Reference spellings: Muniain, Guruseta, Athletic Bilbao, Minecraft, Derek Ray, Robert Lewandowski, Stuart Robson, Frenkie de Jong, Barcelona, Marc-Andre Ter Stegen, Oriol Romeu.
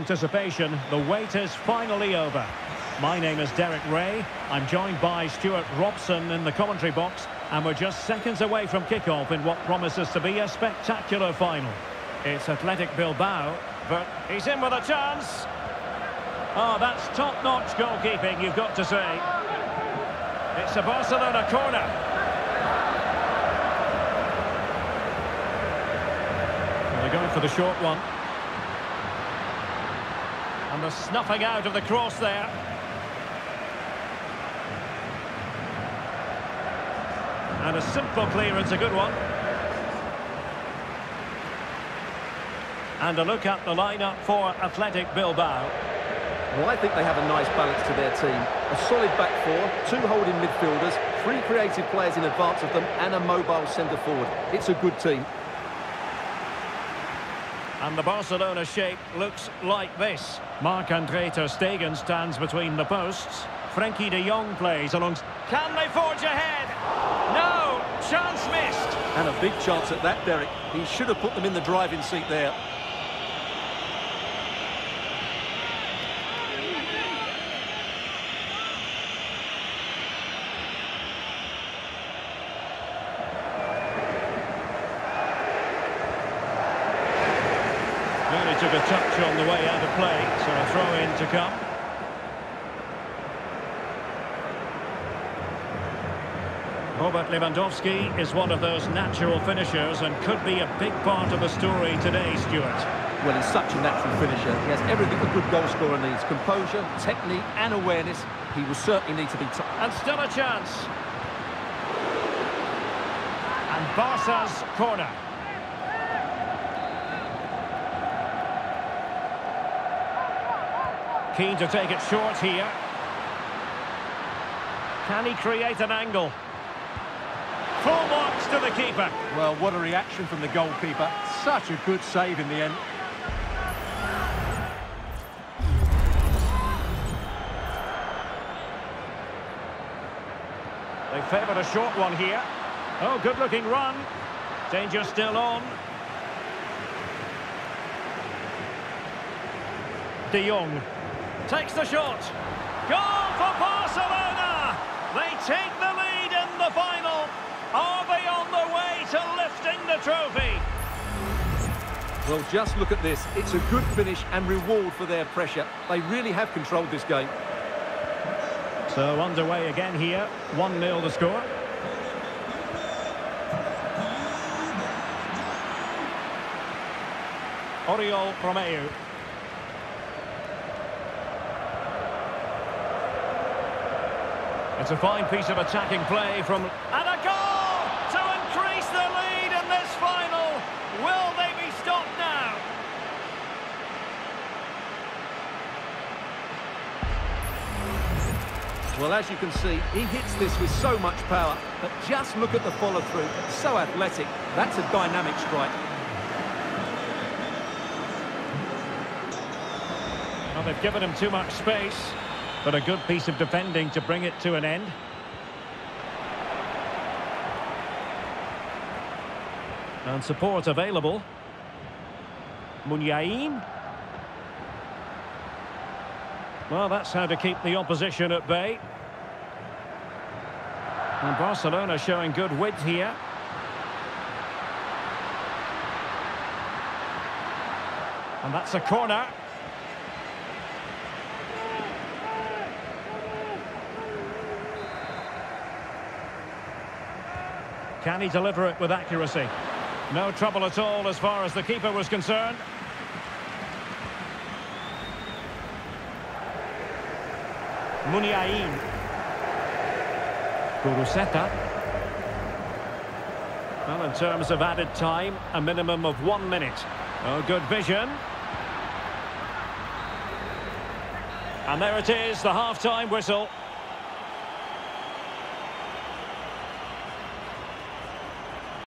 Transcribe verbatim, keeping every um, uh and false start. anticipation, the wait is finally over. My name is Derek Ray. I'm joined by Stuart Robson in the commentary box, and we're just seconds away from kickoff in what promises to be a spectacular final. It's Athletic Bilbao, but he's in with a chance. Oh, that's top-notch goalkeeping, you've got to say. It's a Barcelona corner. Going for the short one, and the snuffing out of the cross there. And a simple clearance, a good one. And a look at the lineup for Athletic Bilbao. Well, I think they have a nice balance to their team. A solid back four, two holding midfielders, three creative players in advance of them, and a mobile centre forward. It's a good team. And the Barcelona shape looks like this. Marc-Andre Ter Stegen stands between the posts. Frenkie de Jong plays along. Can they forge ahead? No! Chance missed! And a big chance at that, Derek. He should have put them in the driving seat there. Took a touch on the way out of play, so a throw in to come. Robert Lewandowski is one of those natural finishers and could be a big part of the story today, Stuart. Well, he's such a natural finisher. He has everything a good goal scorer needs: composure, technique and awareness. He will certainly need to be top. And still a chance. And Barca's corner. Keen to take it short here. Can he create an angle? Full marks to the keeper. Well, what a reaction from the goalkeeper. Such a good save in the end. They favoured a short one here. Oh, good looking run. Danger still on. De Jong takes the shot. Goal for Barcelona! They take the lead in the final. Are they on the way to lifting the trophy? Well, just look at this. It's a good finish and reward for their pressure. They really have controlled this game. So underway again here. one nil the score. Oriol Romeu. It's a fine piece of attacking play from... And a goal to increase the lead in this final. Will they be stopped now? Well, as you can see, he hits this with so much power. But just look at the follow-through. So athletic. That's a dynamic strike. Well, they've given him too much space. But a good piece of defending to bring it to an end. And support available. Muniain. Well, that's how to keep the opposition at bay. And Barcelona showing good width here. And that's a corner. Can he deliver it with accuracy? No trouble at all as far as the keeper was concerned. Muniain. Guruseta. Well, in terms of added time, a minimum of one minute. Oh, good vision. And there it is, the half-time whistle.